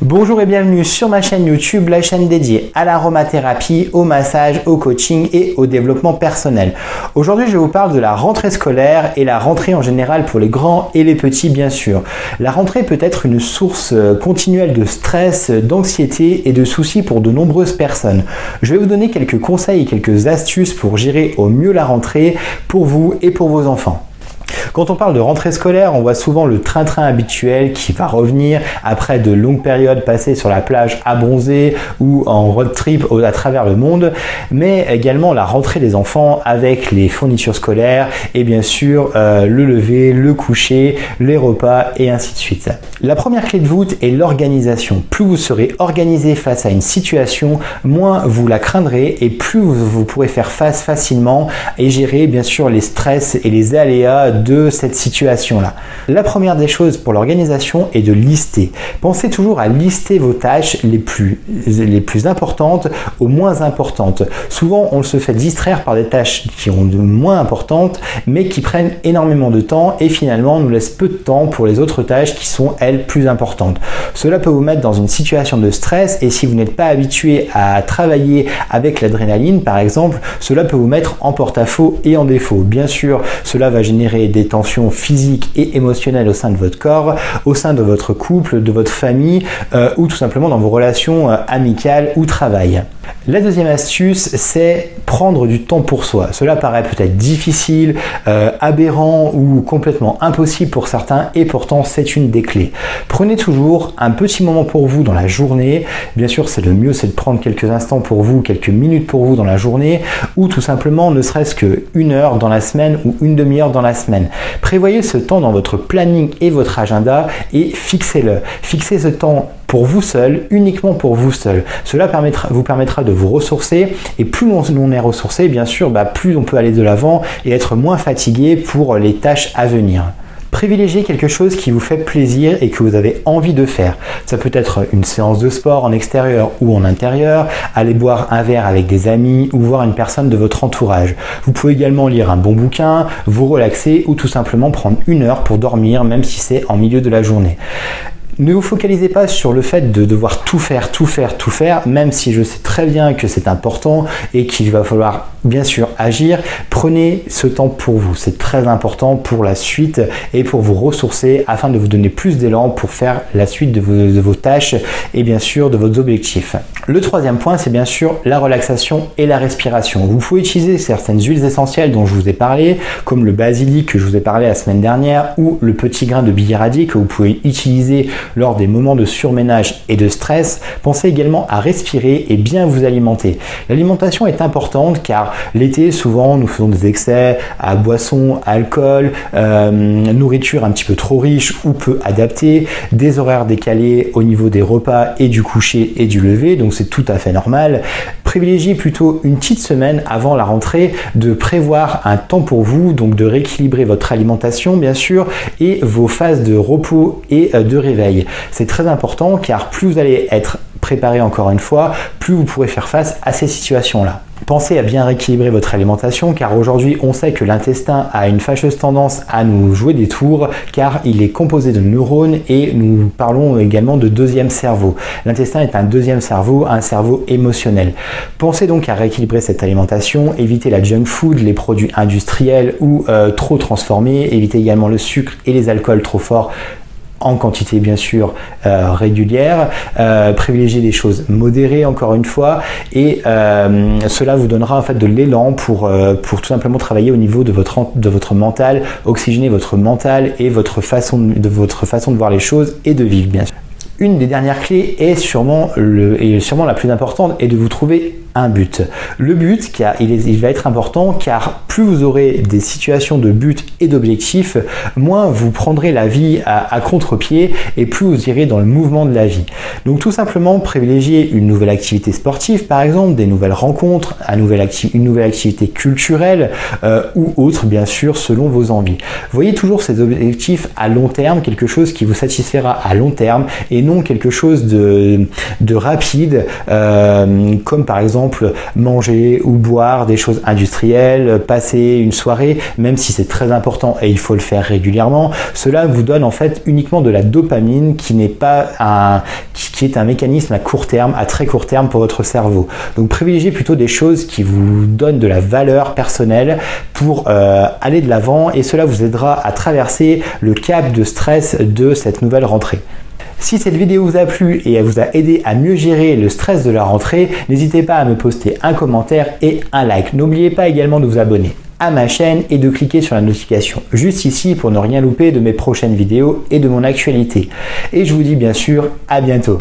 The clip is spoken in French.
Bonjour et bienvenue sur ma chaîne YouTube, la chaîne dédiée à l'aromathérapie, au massage, au coaching et au développement personnel. Aujourd'hui, je vous parle de la rentrée scolaire et la rentrée en général pour les grands et les petits, bien sûr. La rentrée peut être une source continuelle de stress, d'anxiété et de soucis pour de nombreuses personnes. Je vais vous donner quelques conseils et quelques astuces pour gérer au mieux la rentrée pour vous et pour vos enfants. Quand on parle de rentrée scolaire, on voit souvent le train-train habituel qui va revenir après de longues périodes passées sur la plage à bronzer ou en road trip à travers le monde, mais également la rentrée des enfants avec les fournitures scolaires et bien sûr le lever, le coucher, les repas et ainsi de suite. La première clé de voûte est l'organisation. Plus vous serez organisé face à une situation, moins vous la craindrez et plus vous pourrez faire face facilement et gérer bien sûr les stress et les aléas de cette situation-là. La première des choses pour l'organisation est de lister. Pensez toujours à lister vos tâches les plus importantes aux moins importantes. Souvent, on se fait distraire par des tâches qui sont de moins importantes, mais qui prennent énormément de temps et finalement nous laissent peu de temps pour les autres tâches qui sont, elles, plus importantes. Cela peut vous mettre dans une situation de stress et si vous n'êtes pas habitué à travailler avec l'adrénaline, par exemple, cela peut vous mettre en porte-à-faux et en défaut. Bien sûr, cela va générer des tensions physiques et émotionnelles au sein de votre corps, au sein de votre couple, de votre famille ou tout simplement dans vos relations amicales ou travail. La deuxième astuce, c'est prendre du temps pour soi. Cela paraît peut-être difficile, aberrant ou complètement impossible pour certains et pourtant c'est une des clés. Prenez toujours un petit moment pour vous dans la journée. Bien sûr, c'est le mieux, c'est de prendre quelques instants pour vous, quelques minutes pour vous dans la journée ou tout simplement ne serait-ce qu'une heure dans la semaine ou une demi-heure dans la semaine. Prévoyez ce temps dans votre planning et votre agenda et fixez-le. Fixez ce temps pour vous seul, uniquement pour vous seul. Cela vous permettra de vous ressourcer et plus on est ressourcé, bien sûr, plus on peut aller de l'avant et être moins fatigué pour les tâches à venir. Privilégiez quelque chose qui vous fait plaisir et que vous avez envie de faire. Ça peut être une séance de sport en extérieur ou en intérieur, aller boire un verre avec des amis ou voir une personne de votre entourage. Vous pouvez également lire un bon bouquin, vous relaxer ou tout simplement prendre une heure pour dormir, même si c'est en milieu de la journée. Ne vous focalisez pas sur le fait de devoir tout faire, même si je sais très bien que c'est important et qu'il va falloir bien sûr agir. Prenez ce temps pour vous, c'est très important pour la suite et pour vous ressourcer afin de vous donner plus d'élan pour faire la suite de vos tâches et bien sûr de vos objectifs. Le troisième point, c'est bien sûr la relaxation et la respiration. Vous pouvez utiliser certaines huiles essentielles dont je vous ai parlé, comme le basilic que je vous ai parlé la semaine dernière ou le petit grain de biliradi que vous pouvez utiliser lors des moments de surménage et de stress. Pensez également à respirer et bien vous alimenter. L'alimentation est importante car l'été, souvent, nous faisons des excès à boissons, à alcool, nourriture un petit peu trop riche ou peu adaptée, des horaires décalés au niveau des repas et du coucher et du lever, donc c'est tout à fait normal. Privilégiez plutôt une petite semaine avant la rentrée de prévoir un temps pour vous, donc de rééquilibrer votre alimentation, bien sûr, et vos phases de repos et de réveil. C'est très important car plus vous allez être préparé encore une fois, plus vous pourrez faire face à ces situations-là. Pensez à bien rééquilibrer votre alimentation car aujourd'hui on sait que l'intestin a une fâcheuse tendance à nous jouer des tours car il est composé de neurones et nous parlons également de deuxième cerveau. L'intestin est un deuxième cerveau, un cerveau émotionnel. Pensez donc à rééquilibrer cette alimentation, évitez la junk food, les produits industriels ou trop transformés, évitez également le sucre et les alcools trop forts en quantité bien sûr régulière, privilégiez des choses modérées encore une fois et cela vous donnera en fait de l'élan pour tout simplement travailler au niveau de votre mental, oxygéner votre mental et votre façon de voir les choses et de vivre bien sûr. Une des dernières clés est sûrement la plus importante est de vous trouver un but. Le but, il va être important car plus vous aurez des situations de but et d'objectifs, moins vous prendrez la vie à contre-pied et plus vous irez dans le mouvement de la vie. Donc tout simplement privilégier une nouvelle activité sportive par exemple, des nouvelles rencontres, une nouvelle activité culturelle ou autre bien sûr selon vos envies. Voyez toujours ces objectifs à long terme, quelque chose qui vous satisfera à long terme et non quelque chose de rapide comme par exemple exemple manger ou boire des choses industrielles, passer une soirée, même si c'est très important et il faut le faire régulièrement, cela vous donne en fait uniquement de la dopamine qui n'est pas qui est un mécanisme à court terme, à très court terme pour votre cerveau. Donc privilégiez plutôt des choses qui vous donnent de la valeur personnelle pour aller de l'avant, et cela vous aidera à traverser le cap de stress de cette nouvelle rentrée. Si cette vidéo vous a plu et elle vous a aidé à mieux gérer le stress de la rentrée, n'hésitez pas à me poster un commentaire et un like. N'oubliez pas également de vous abonner à ma chaîne et de cliquer sur la notification juste ici pour ne rien louper de mes prochaines vidéos et de mon actualité. Et je vous dis bien sûr à bientôt.